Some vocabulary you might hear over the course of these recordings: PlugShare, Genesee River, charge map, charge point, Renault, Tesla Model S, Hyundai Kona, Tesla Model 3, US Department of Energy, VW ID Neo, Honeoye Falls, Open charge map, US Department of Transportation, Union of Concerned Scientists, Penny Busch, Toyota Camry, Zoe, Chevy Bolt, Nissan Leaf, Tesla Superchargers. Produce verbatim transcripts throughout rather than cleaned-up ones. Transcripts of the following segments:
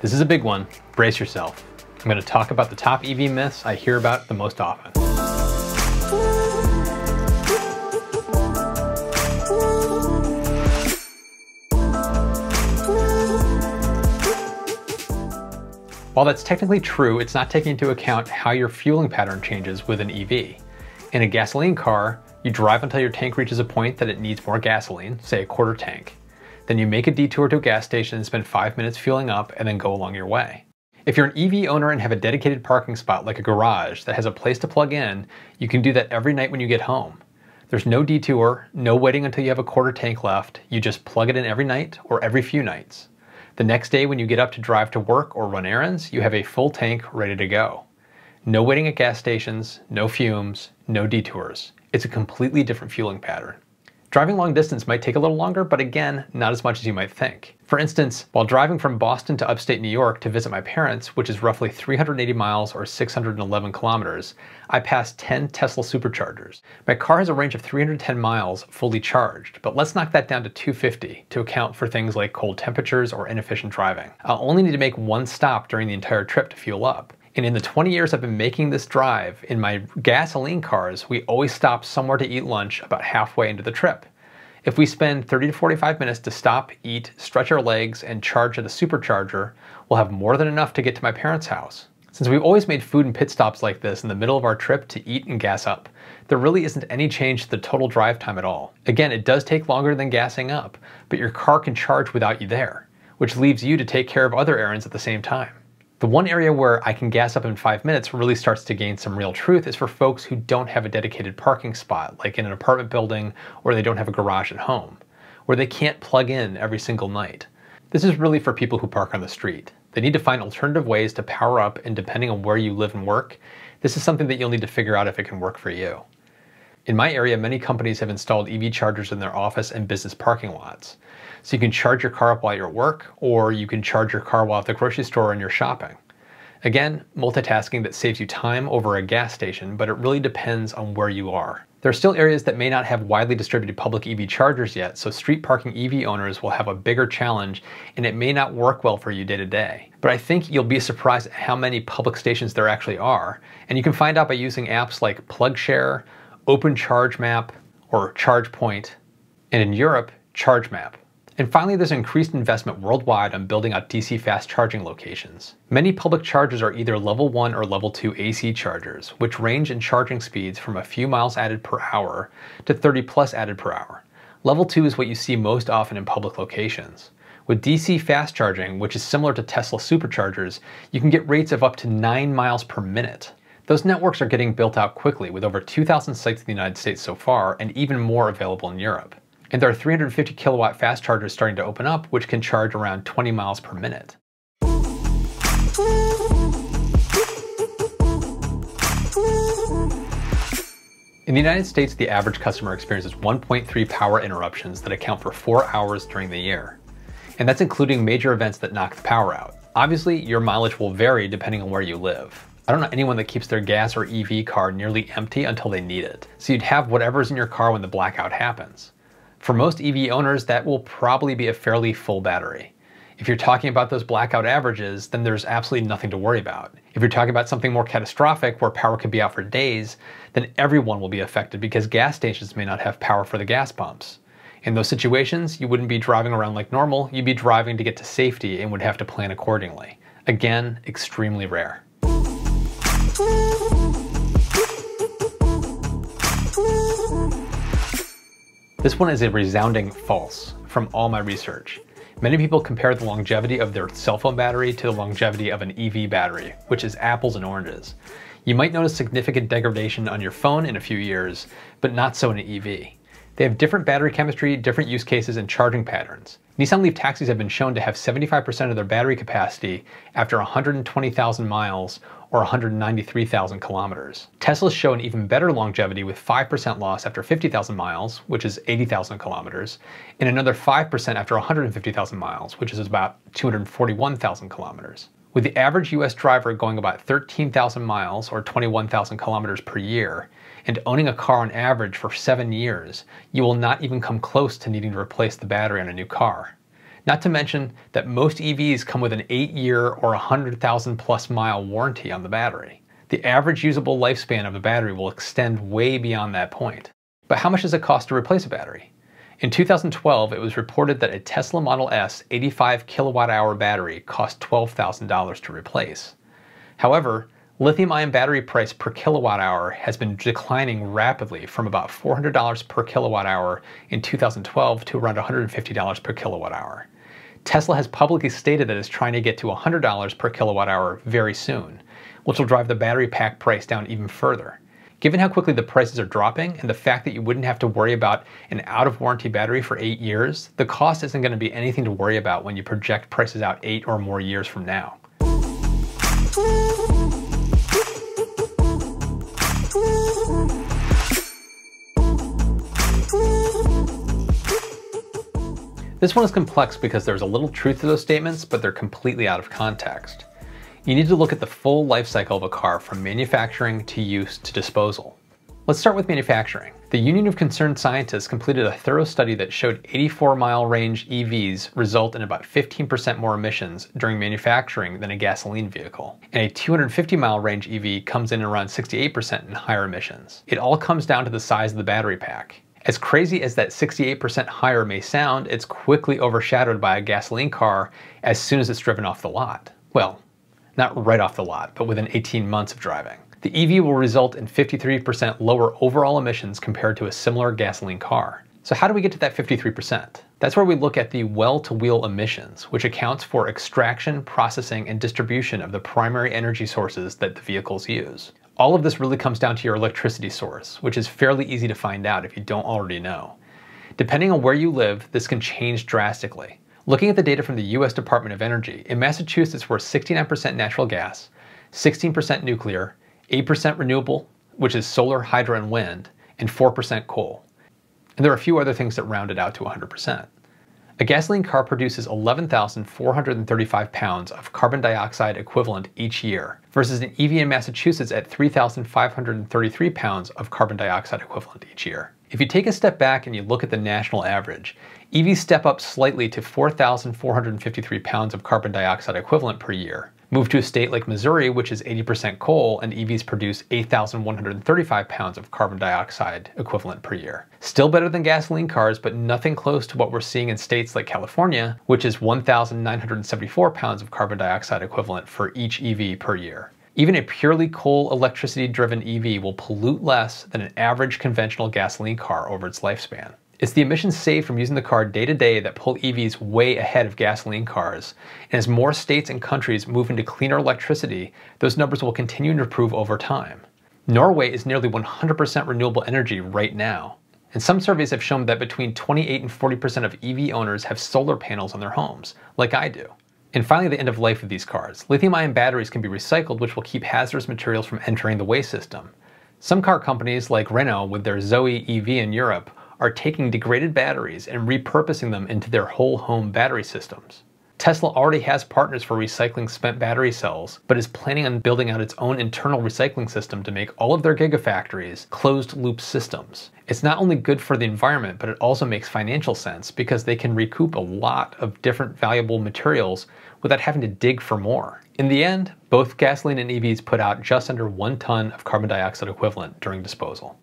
This is a big one, brace yourself. I'm going to talk about the top E V myths I hear about the most often. While that's technically true, it's not taking into account how your fueling pattern changes with an E V. In a gasoline car, you drive until your tank reaches a point that it needs more gasoline, say a quarter tank. Then you make a detour to a gas station and spend five minutes fueling up and then go along your way. If you're an E V owner and have a dedicated parking spot like a garage that has a place to plug in, you can do that every night when you get home. There's no detour, no waiting until you have a quarter tank left, you just plug it in every night or every few nights. The next day when you get up to drive to work or run errands, you have a full tank ready to go. No waiting at gas stations, no fumes, no detours. It's a completely different fueling pattern. Driving long distance might take a little longer, but again, not as much as you might think. For instance, while driving from Boston to upstate New York to visit my parents, which is roughly three hundred eighty miles or six hundred eleven kilometers, I passed ten Tesla Superchargers. My car has a range of three hundred ten miles fully charged, but let's knock that down to two hundred fifty to account for things like cold temperatures or inefficient driving. I'll only need to make one stop during the entire trip to fuel up. And in the twenty years I've been making this drive, in my gasoline cars, we always stop somewhere to eat lunch about halfway into the trip. If we spend thirty to forty-five minutes to stop, eat, stretch our legs, and charge at a supercharger, we'll have more than enough to get to my parents' house. Since we've always made food and pit stops like this in the middle of our trip to eat and gas up, there really isn't any change to the total drive time at all. Again, it does take longer than gassing up, but your car can charge without you there, which leaves you to take care of other errands at the same time. The one area where I can gas up in five minutes really starts to gain some real truth is for folks who don't have a dedicated parking spot, like in an apartment building, or they don't have a garage at home, where they can't plug in every single night. This is really for people who park on the street. They need to find alternative ways to power up, and depending on where you live and work, this is something that you'll need to figure out if it can work for you. In my area, many companies have installed E V chargers in their office and business parking lots. So you can charge your car up while you're at work, or you can charge your car while at the grocery store and you're shopping. Again, multitasking that saves you time over a gas station, but it really depends on where you are. There are still areas that may not have widely distributed public E V chargers yet, so street parking E V owners will have a bigger challenge, and it may not work well for you day to day. But I think you'll be surprised at how many public stations there actually are, and you can find out by using apps like PlugShare, Open charge map, or charge point, and in Europe, charge map. And finally, there's increased investment worldwide on building out D C fast charging locations. Many public chargers are either level one or level two A C chargers, which range in charging speeds from a few miles added per hour to thirty plus added per hour. Level two is what you see most often in public locations. With D C fast charging, which is similar to Tesla superchargers, you can get rates of up to nine miles per minute. Those networks are getting built out quickly, with over two thousand sites in the United States so far, and even more available in Europe. And there are three hundred fifty kilowatt fast chargers starting to open up, which can charge around twenty miles per minute. In the United States, the average customer experiences one point three power interruptions that account for four hours during the year. And that's including major events that knock the power out. Obviously, your mileage will vary depending on where you live. I don't know anyone that keeps their gas or E V car nearly empty until they need it. So you'd have whatever's in your car when the blackout happens. For most E V owners, that will probably be a fairly full battery. If you're talking about those blackout averages, then there's absolutely nothing to worry about. If you're talking about something more catastrophic where power could be out for days, then everyone will be affected because gas stations may not have power for the gas pumps. In those situations, you wouldn't be driving around like normal, you'd be driving to get to safety and would have to plan accordingly. Again, extremely rare. This one is a resounding false from all my research. Many people compare the longevity of their cell phone battery to the longevity of an E V battery, which is apples and oranges. You might notice significant degradation on your phone in a few years, but not so in an E V. They have different battery chemistry, different use cases, and charging patterns. Nissan Leaf taxis have been shown to have seventy-five percent of their battery capacity after one hundred twenty thousand miles or one hundred ninety-three thousand kilometers. Teslas show an even better longevity with five percent loss after fifty thousand miles, which is eighty thousand kilometers, and another five percent after one hundred fifty thousand miles, which is about two hundred forty-one thousand kilometers. With the average U S driver going about thirteen thousand miles or twenty-one thousand kilometers per year, and owning a car on average for seven years, you will not even come close to needing to replace the battery on a new car. Not to mention that most E Vs come with an eight year or one hundred thousand plus mile warranty on the battery. The average usable lifespan of a battery will extend way beyond that point. But how much does it cost to replace a battery? In two thousand twelve, it was reported that a Tesla Model S eighty-five kilowatt hour battery cost twelve thousand dollars to replace. However, lithium-ion battery price per kilowatt hour has been declining rapidly from about four hundred dollars per kilowatt hour in two thousand twelve to around one hundred fifty dollars per kilowatt hour. Tesla has publicly stated that it's trying to get to one hundred dollars per kilowatt hour very soon, which will drive the battery pack price down even further. Given how quickly the prices are dropping and the fact that you wouldn't have to worry about an out-of-warranty battery for eight years, the cost isn't going to be anything to worry about when you project prices out eight or more years from now. This one is complex because there's a little truth to those statements, but they're completely out of context. You need to look at the full life cycle of a car from manufacturing to use to disposal. Let's start with manufacturing. The Union of Concerned Scientists completed a thorough study that showed eighty-four mile range E Vs result in about fifteen percent more emissions during manufacturing than a gasoline vehicle, and a two hundred fifty mile range E V comes in around sixty-eight percent in higher emissions. It all comes down to the size of the battery pack. As crazy as that sixty-eight percent higher may sound, it's quickly overshadowed by a gasoline car as soon as it's driven off the lot. Well, not right off the lot, but within eighteen months of driving. The E V will result in fifty-three percent lower overall emissions compared to a similar gasoline car. So how do we get to that fifty-three percent? That's where we look at the well-to-wheel emissions, which accounts for extraction, processing, and distribution of the primary energy sources that the vehicles use. All of this really comes down to your electricity source, which is fairly easy to find out if you don't already know. Depending on where you live, this can change drastically. Looking at the data from the U S Department of Energy, in Massachusetts we're sixty-nine percent natural gas, sixteen percent nuclear, eight percent renewable, which is solar, hydro, and wind, and four percent coal. And there are a few other things that round it out to one hundred percent. A gasoline car produces eleven thousand four hundred thirty-five pounds of carbon dioxide equivalent each year, versus an E V in Massachusetts at three thousand five hundred thirty-three pounds of carbon dioxide equivalent each year. If you take a step back and you look at the national average, E Vs step up slightly to four thousand four hundred fifty-three pounds of carbon dioxide equivalent per year. Move to a state like Missouri, which is eighty percent coal, and E Vs produce eight thousand one hundred thirty-five pounds of carbon dioxide equivalent per year. Still better than gasoline cars, but nothing close to what we're seeing in states like California, which is one thousand nine hundred seventy-four pounds of carbon dioxide equivalent for each E V per year. Even a purely coal electricity-driven E V will pollute less than an average conventional gasoline car over its lifespan. It's the emissions saved from using the car day to day that pull E Vs way ahead of gasoline cars, and as more states and countries move into cleaner electricity, those numbers will continue to improve over time. Norway is nearly one hundred percent renewable energy right now, and some surveys have shown that between twenty-eight and forty percent of E V owners have solar panels on their homes, like I do. And finally, the end of life of these cars. Lithium-ion batteries can be recycled, which will keep hazardous materials from entering the waste system. Some car companies, like Renault with their Zoe E V in Europe, are taking degraded batteries and repurposing them into their whole home battery systems. Tesla already has partners for recycling spent battery cells, but is planning on building out its own internal recycling system to make all of their gigafactories closed-loop systems. It's not only good for the environment, but it also makes financial sense because they can recoup a lot of different valuable materials without having to dig for more. In the end, both gasoline and E Vs put out just under one ton of carbon dioxide equivalent during disposal.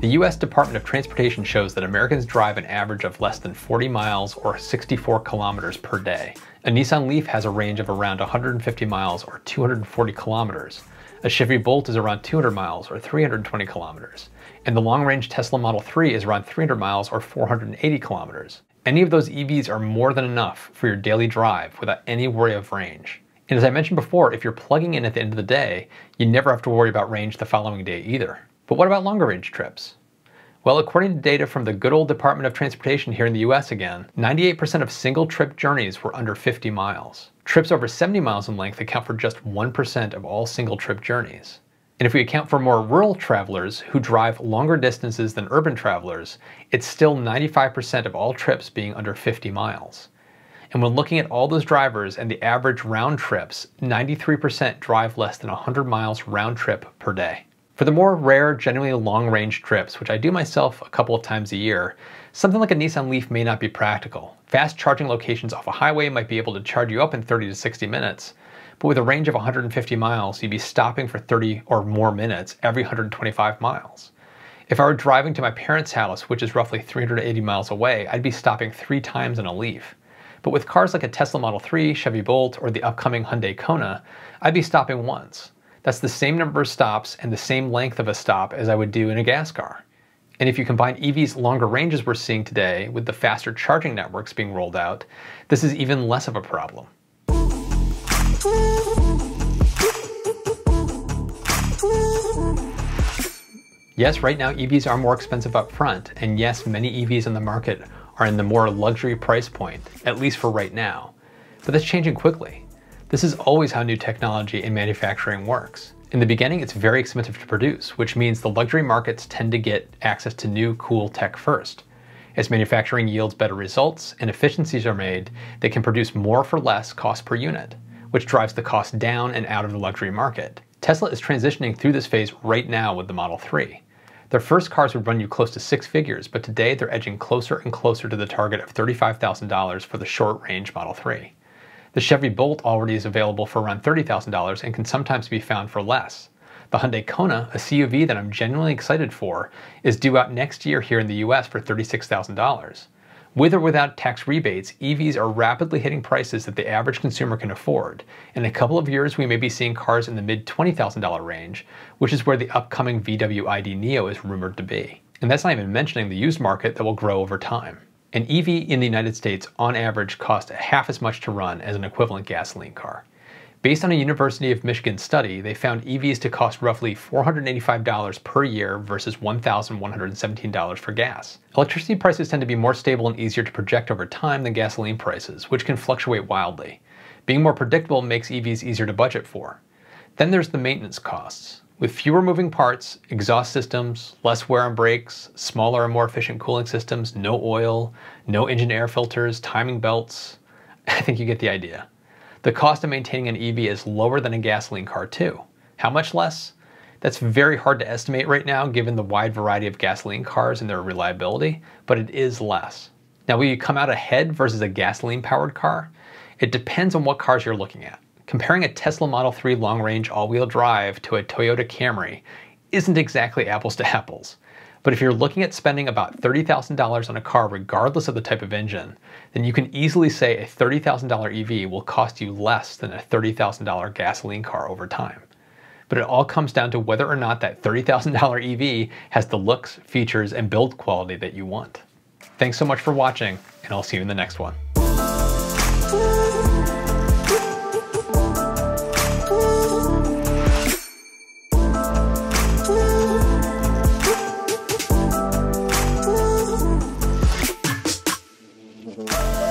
The U S Department of Transportation shows that Americans drive an average of less than forty miles or sixty-four kilometers per day. A Nissan Leaf has a range of around one hundred fifty miles or two hundred forty kilometers. A Chevy Bolt is around two hundred miles or three hundred twenty kilometers. And the long-range Tesla Model three is around three hundred miles or four hundred eighty kilometers. Any of those E Vs are more than enough for your daily drive without any worry of range. And as I mentioned before, if you're plugging in at the end of the day, you never have to worry about range the following day either. But what about longer range trips? Well, according to data from the good old Department of Transportation here in the U S again, ninety-eight percent of single trip journeys were under fifty miles. Trips over seventy miles in length account for just one percent of all single trip journeys. And if we account for more rural travelers who drive longer distances than urban travelers, it's still ninety-five percent of all trips being under fifty miles. And when looking at all those drivers and the average round trips, ninety-three percent drive less than one hundred miles round trip per day. For the more rare, generally long-range trips, which I do myself a couple of times a year, something like a Nissan Leaf may not be practical. Fast charging locations off a highway might be able to charge you up in thirty to sixty minutes, but with a range of one hundred fifty miles, you'd be stopping for thirty or more minutes every one hundred twenty-five miles. If I were driving to my parents' house, which is roughly three hundred eighty miles away, I'd be stopping three times in a Leaf. But with cars like a Tesla Model three, Chevy Bolt, or the upcoming Hyundai Kona, I'd be stopping once. That's the same number of stops and the same length of a stop as I would do in a gas car. And if you combine E Vs' longer ranges we're seeing today with the faster charging networks being rolled out, this is even less of a problem. Yes, right now E Vs are more expensive up front, and yes, many E Vs on the market are in the more luxury price point, at least for right now. But that's changing quickly. This is always how new technology in manufacturing works. In the beginning, it's very expensive to produce, which means the luxury markets tend to get access to new, cool tech first. As manufacturing yields better results and efficiencies are made, they can produce more for less cost per unit, which drives the cost down and out of the luxury market. Tesla is transitioning through this phase right now with the Model three. Their first cars would run you close to six figures, but today they're edging closer and closer to the target of thirty-five thousand dollars for the short-range Model three. The Chevy Bolt already is available for around thirty thousand dollars and can sometimes be found for less. The Hyundai Kona, a C U V that I'm genuinely excited for, is due out next year here in the U S for thirty-six thousand dollars. With or without tax rebates, E Vs are rapidly hitting prices that the average consumer can afford. In a couple of years, we may be seeing cars in the mid twenty thousand dollar range, which is where the upcoming V W I D Neo is rumored to be. And that's not even mentioning the used market that will grow over time. An E V in the United States on average costs half as much to run as an equivalent gasoline car. Based on a University of Michigan study, they found E Vs to cost roughly four hundred eighty-five dollars per year versus one thousand one hundred seventeen dollars for gas. Electricity prices tend to be more stable and easier to project over time than gasoline prices, which can fluctuate wildly. Being more predictable makes E Vs easier to budget for. Then there's the maintenance costs. With fewer moving parts, exhaust systems, less wear on brakes, smaller and more efficient cooling systems, no oil, no engine air filters, timing belts, I think you get the idea. The cost of maintaining an E V is lower than a gasoline car too. How much less? That's very hard to estimate right now given the wide variety of gasoline cars and their reliability, but it is less. Now, will you come out ahead versus a gasoline-powered car? It depends on what cars you're looking at. Comparing a Tesla Model three long-range all-wheel drive to a Toyota Camry isn't exactly apples to apples. But if you're looking at spending about thirty thousand dollars on a car regardless of the type of engine, then you can easily say a thirty thousand dollar E V will cost you less than a thirty thousand dollar gasoline car over time. But it all comes down to whether or not that thirty thousand dollar E V has the looks, features, and build quality that you want. Thanks so much for watching, and I'll see you in the next one. Bye.